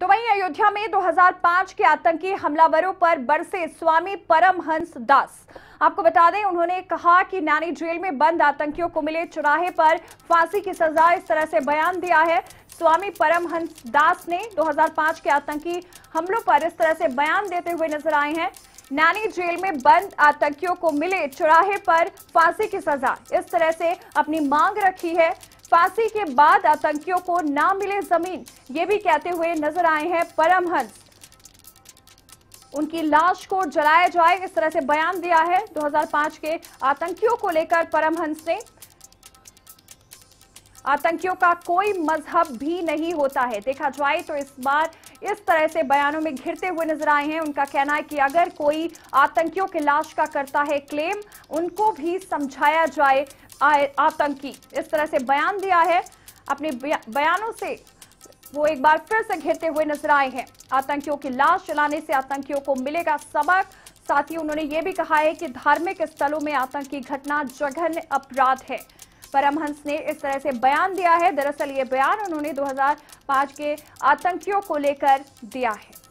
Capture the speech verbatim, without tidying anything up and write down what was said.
तो वहीं अयोध्या में दो हज़ार पाँच के आतंकी हमलावरों पर बरसे स्वामी परमहंस दास। आपको बता दें, उन्होंने कहा कि नैनी जेल में बंद आतंकियों को मिले चौराहे पर फांसी की सजा, इस तरह से बयान दिया है। स्वामी परमहंस दास ने दो हज़ार पाँच के आतंकी हमलों पर इस तरह से बयान देते हुए नजर आए हैं। नैनी जेल में बंद आतंकियों को मिले चौराहे पर फांसी की सजा, इस तरह से अपनी मांग रखी है। फांसी के बाद आतंकियों को ना मिले जमीन, ये भी कहते हुए नजर आए हैं परमहंस। उनकी लाश को जलाया जाए, इस तरह से बयान दिया है। दो हज़ार पाँच के आतंकियों को लेकर परमहंस ने, आतंकियों का कोई मजहब भी नहीं होता है। देखा जाए तो इस बार इस तरह से बयानों में घिरते हुए नजर आए हैं। उनका कहना है कि अगर कोई आतंकियों की लाश का करता है क्लेम, उनको भी समझाया जाए आतंकी, इस तरह से बयान दिया है। अपने बयानों से वो एक बार फिर से घिरते हुए नजर आए हैं। आतंकियों की लाश जलाने से आतंकियों को मिलेगा सबक। साथ ही उन्होंने ये भी कहा है कि धार्मिक स्थलों में आतंकी घटना जघन्य अपराध है। परमहंस ने इस तरह से बयान दिया है। दरअसल ये बयान उन्होंने दो हज़ार पाँच के आतंकियों को लेकर दिया है।